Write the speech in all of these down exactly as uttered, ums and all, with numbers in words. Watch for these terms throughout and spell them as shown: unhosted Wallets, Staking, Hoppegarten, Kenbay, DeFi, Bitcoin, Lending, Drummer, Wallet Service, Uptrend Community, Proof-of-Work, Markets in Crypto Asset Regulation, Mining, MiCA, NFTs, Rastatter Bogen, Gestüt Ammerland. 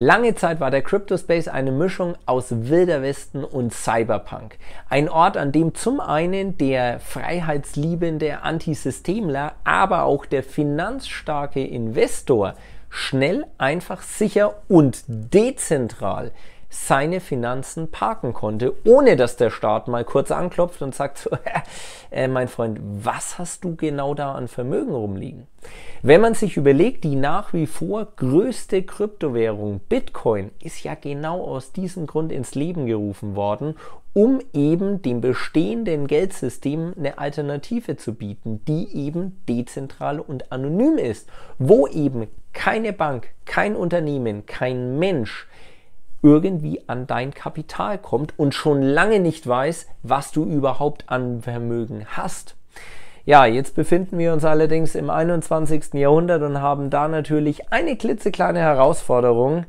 Lange Zeit war der Crypto-Space eine Mischung aus Wilder Westen und Cyberpunk. Ein Ort, an dem zum einen der freiheitsliebende Antisystemler, aber auch der finanzstarke Investor schnell, einfach, sicher und dezentral seine Finanzen parken konnte, ohne dass der Staat mal kurz anklopft und sagt so, äh, mein Freund, was hast du genau da an Vermögen rumliegen? Wenn man sich überlegt, die nach wie vor größte Kryptowährung Bitcoin ist ja genau aus diesem Grund ins Leben gerufen worden, um eben dem bestehenden Geldsystem eine Alternative zu bieten, die eben dezentral und anonym ist, wo eben keine Bank, kein Unternehmen, kein Mensch irgendwie an dein Kapital kommt und schon lange nicht weiß, was du überhaupt an Vermögen hast. Ja, jetzt befinden wir uns allerdings im einundzwanzigsten Jahrhundert und haben da natürlich eine klitzekleine Herausforderung.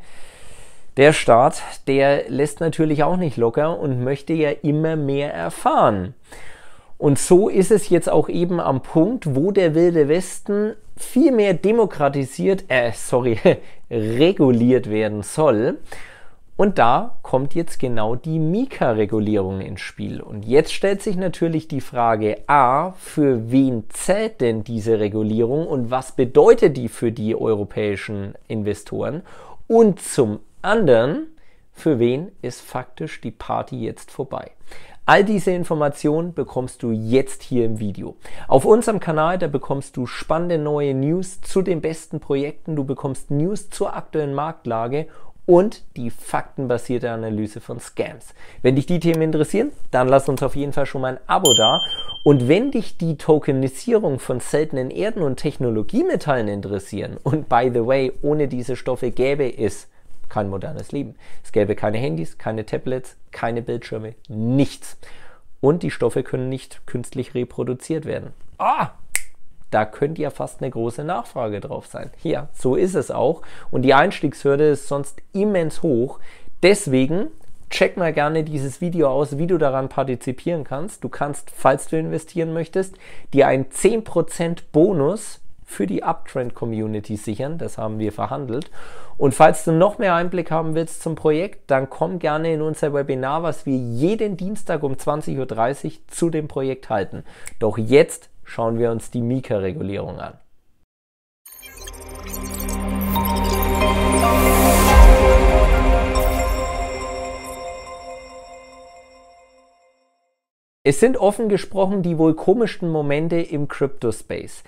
Der Staat, der lässt natürlich auch nicht locker und möchte ja immer mehr erfahren. Und so ist es jetzt auch eben am Punkt, wo der Wilde Westen viel mehr demokratisiert, äh, sorry, reguliert werden soll. Und da kommt jetzt genau die MiCA-Regulierung ins Spiel. Und jetzt stellt sich natürlich die Frage, A, für wen zählt denn diese Regulierung und was bedeutet die für die europäischen Investoren? Und zum anderen, für wen ist faktisch die Party jetzt vorbei? All diese Informationen bekommst du jetzt hier im Video. Auf unserem Kanal, da bekommst du spannende neue News zu den besten Projekten, du bekommst News zur aktuellen Marktlage und die faktenbasierte Analyse von Scams. Wenn dich die Themen interessieren, dann lass uns auf jeden Fall schon mal ein Abo da. Und wenn dich die Tokenisierung von seltenen Erden und Technologiemetallen interessieren, und by the way, ohne diese Stoffe gäbe es kein modernes Leben. Es gäbe keine Handys, keine Tablets, keine Bildschirme, nichts. Und die Stoffe können nicht künstlich reproduziert werden. Ah! Da könnte ja fast eine große Nachfrage drauf sein. Ja, so ist es auch. Und die Einstiegshürde ist sonst immens hoch. Deswegen check mal gerne dieses Video aus, wie du daran partizipieren kannst. Du kannst, falls du investieren möchtest, dir einen zehn Prozent Bonus für die Uptrend Community sichern. Das haben wir verhandelt. Und falls du noch mehr Einblick haben willst zum Projekt, dann komm gerne in unser Webinar, was wir jeden Dienstag um zwanzig Uhr dreißig zu dem Projekt halten. Doch jetzt schauen wir uns die MiCA-Regulierung an. Es sind offen gesprochen die wohl komischsten Momente im Crypto-Space.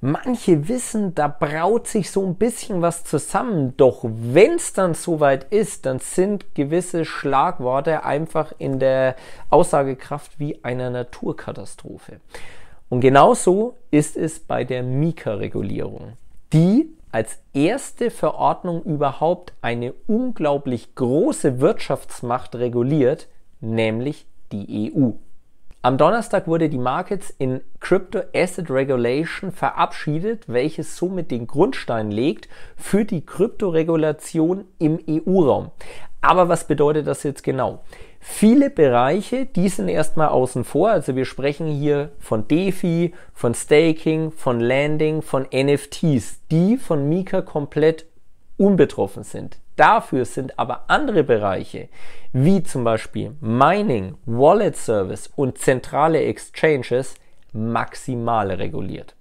Manche wissen, da braut sich so ein bisschen was zusammen, doch wenn es dann soweit ist, dann sind gewisse Schlagworte einfach in der Aussagekraft wie einer Naturkatastrophe. Und genauso ist es bei der MiCA-Regulierung, die als erste Verordnung überhaupt eine unglaublich große Wirtschaftsmacht reguliert, nämlich die E U. Am Donnerstag wurde die Markets in Crypto Asset Regulation verabschiedet, welches somit den Grundstein legt für die Kryptoregulation im E U-Raum. Aber was bedeutet das jetzt genau? Viele Bereiche, die sind erstmal außen vor, also wir sprechen hier von DeFi, von Staking, von Lending, von N F Ts, die von MiCA komplett unbetroffen sind. Dafür sind aber andere Bereiche, wie zum Beispiel Mining, Wallet Service und zentrale Exchanges, maximal reguliert.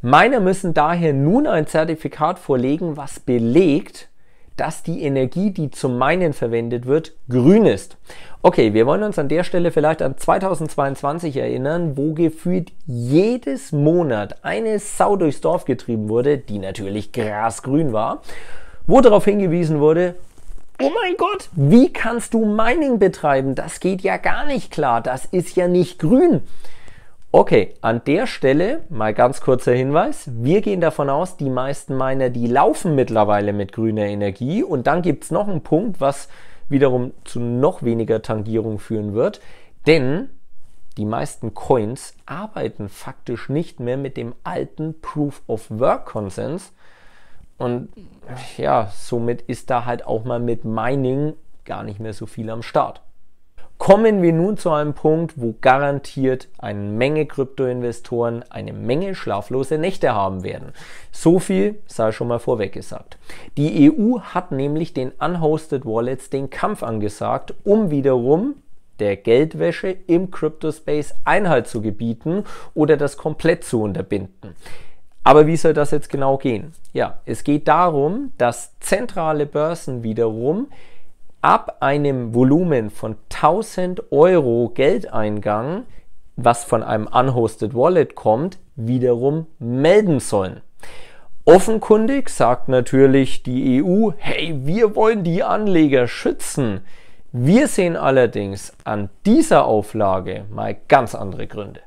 Miner müssen daher nun ein Zertifikat vorlegen, was belegt, dass die Energie, die zum Minen verwendet wird, grün ist. Okay, wir wollen uns an der Stelle vielleicht an zweitausendzweiundzwanzig erinnern, wo gefühlt jedes Monat eine Sau durchs Dorf getrieben wurde, die natürlich grasgrün war, wo darauf hingewiesen wurde, oh mein Gott, wie kannst du Mining betreiben? Das geht ja gar nicht klar, das ist ja nicht grün. Okay, an der Stelle mal ganz kurzer Hinweis. Wir gehen davon aus, die meisten Miner, die laufen mittlerweile mit grüner Energie. Und dann gibt es noch einen Punkt, was wiederum zu noch weniger Tangierung führen wird. Denn die meisten Coins arbeiten faktisch nicht mehr mit dem alten Proof-of-Work-Konsens. Und ja, somit ist da halt auch mal mit Mining gar nicht mehr so viel am Start. kommen wir nun zu einem Punkt, wo garantiert eine Menge Kryptoinvestoren eine Menge schlaflose Nächte haben werden. So viel sei schon mal vorweg gesagt. Die E U hat nämlich den unhosted Wallets den Kampf angesagt, um wiederum der Geldwäsche im Crypto-Space Einhalt zu gebieten oder das komplett zu unterbinden. Aber wie soll das jetzt genau gehen? Ja, es geht darum, dass zentrale Börsen wiederum ab einem Volumen von tausend Euro Geldeingang, was von einem unhosted Wallet kommt, wiederum melden sollen. Offenkundig sagt natürlich die E U, hey, wir wollen die Anleger schützen. Wir sehen allerdings an dieser Auflage mal ganz andere Gründe.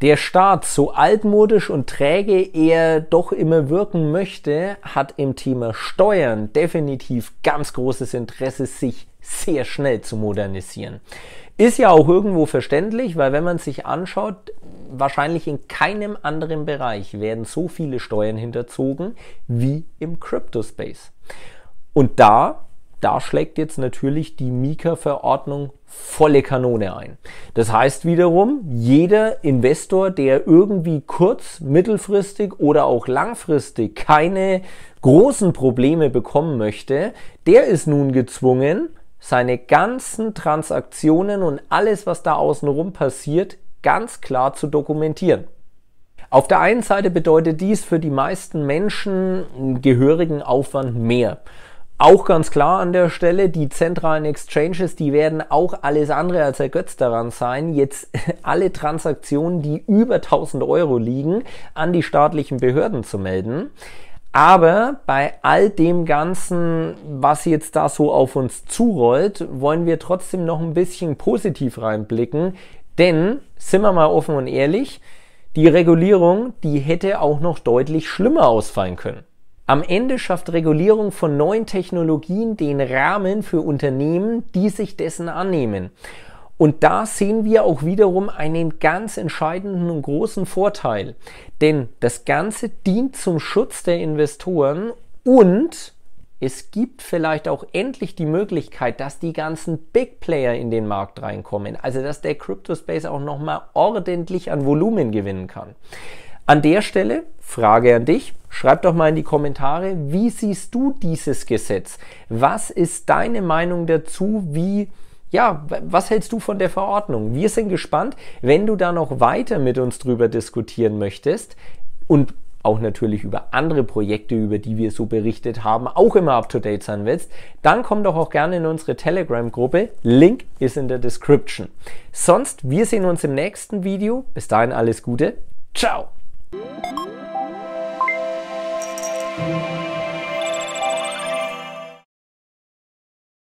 Der Staat, so altmodisch und träge er doch immer wirken möchte, hat im Thema Steuern definitiv ganz großes Interesse, sich sehr schnell zu modernisieren. Ist ja auch irgendwo verständlich, weil wenn man sich anschaut, wahrscheinlich in keinem anderen Bereich werden so viele Steuern hinterzogen wie im Crypto-Space. Und da... Da schlägt jetzt natürlich die MiCA-Verordnung volle Kanone ein. Das heißt wiederum, jeder Investor, der irgendwie kurz-, mittelfristig oder auch langfristig keine großen Probleme bekommen möchte, der ist nun gezwungen, seine ganzen Transaktionen und alles, was da außenrum passiert, ganz klar zu dokumentieren. Auf der einen Seite bedeutet dies für die meisten Menschen einen gehörigen Aufwand mehr. Auch ganz klar an der Stelle, die zentralen Exchanges, die werden auch alles andere als ergötzt daran sein, jetzt alle Transaktionen, die über tausend Euro liegen, an die staatlichen Behörden zu melden. Aber bei all dem Ganzen, was jetzt da so auf uns zurollt, wollen wir trotzdem noch ein bisschen positiv reinblicken, denn, sind wir mal offen und ehrlich, die Regulierung, die hätte auch noch deutlich schlimmer ausfallen können. Am Ende schafft Regulierung von neuen Technologien den Rahmen für Unternehmen, die sich dessen annehmen. Und da sehen wir auch wiederum einen ganz entscheidenden und großen Vorteil. Denn das Ganze dient zum Schutz der Investoren und es gibt vielleicht auch endlich die Möglichkeit, dass die ganzen Big Player in den Markt reinkommen. Also dass der Crypto-Space auch nochmal ordentlich an Volumen gewinnen kann. An der Stelle, Frage an dich, schreib doch mal in die Kommentare, wie siehst du dieses Gesetz? Was ist deine Meinung dazu? Wie, ja, was hältst du von der Verordnung? Wir sind gespannt, wenn du da noch weiter mit uns drüber diskutieren möchtest und auch natürlich über andere Projekte, über die wir so berichtet haben, auch immer up-to-date sein willst, dann komm doch auch gerne in unsere Telegram-Gruppe. Link ist in der Description. Sonst, wir sehen uns im nächsten Video. Bis dahin alles Gute. Ciao! Thank you.